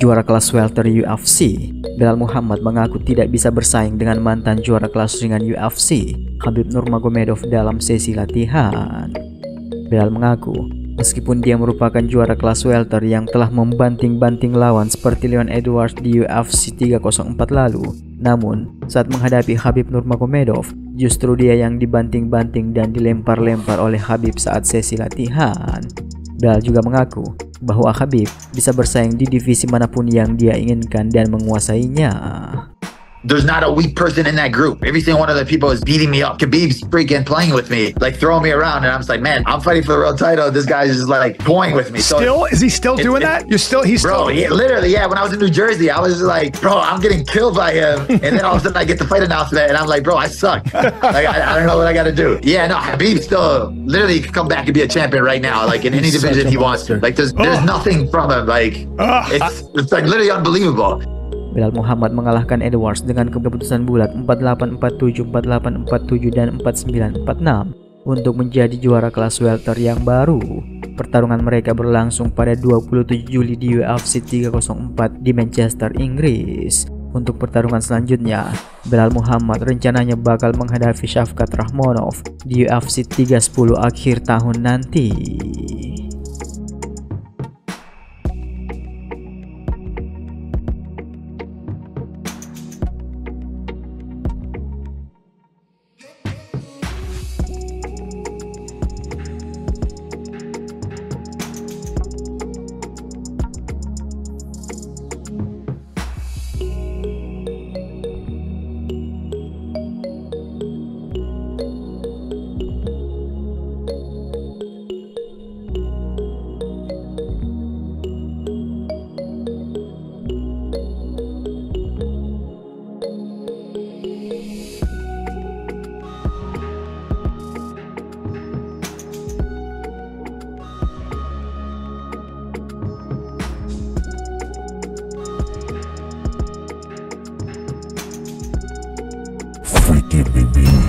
Juara kelas welter UFC, Belal Muhammad mengaku tidak bisa bersaing dengan mantan juara kelas ringan UFC, Khabib Nurmagomedov dalam sesi latihan. Belal mengaku, meskipun dia merupakan juara kelas welter yang telah membanting-banting lawan seperti Leon Edwards di UFC 304 lalu, namun saat menghadapi Khabib Nurmagomedov, justru dia yang dibanting-banting dan dilempar-lempar oleh Khabib saat sesi latihan. Belal juga mengaku bahwa Khabib bisa bersaing di divisi manapun yang dia inginkan dan menguasainya. There's not a weak person in that group. Every single one of the people is beating me up. Khabib's freaking playing with me, like throwing me around, and I'm just like, man, I'm fighting for the world title. This guy's just like toying with me. So still, is he still doing that? You're still, he's bro, still. Bro, literally, yeah. When I was in New Jersey, I was just like, bro, I'm getting killed by him, and then all of a sudden I get the fight announcement, and I'm like, bro, I suck. Like I don't know what I got to do. Yeah, no, Khabib still literally could come back and be a champion right now, like in any division he wants to. Like there's nothing from him. Like it's like literally unbelievable. Belal Muhammad mengalahkan Edwards dengan keputusan bulat 48, 47, 48, 47, dan 49, 46 untuk menjadi juara kelas welter yang baru. Pertarungan mereka berlangsung pada 27 Juli di UFC 304 di Manchester, Inggris. Untuk pertarungan selanjutnya, Belal Muhammad rencananya bakal menghadapi Shavkat Rakhmonov di UFC 310 akhir tahun nanti. Baby.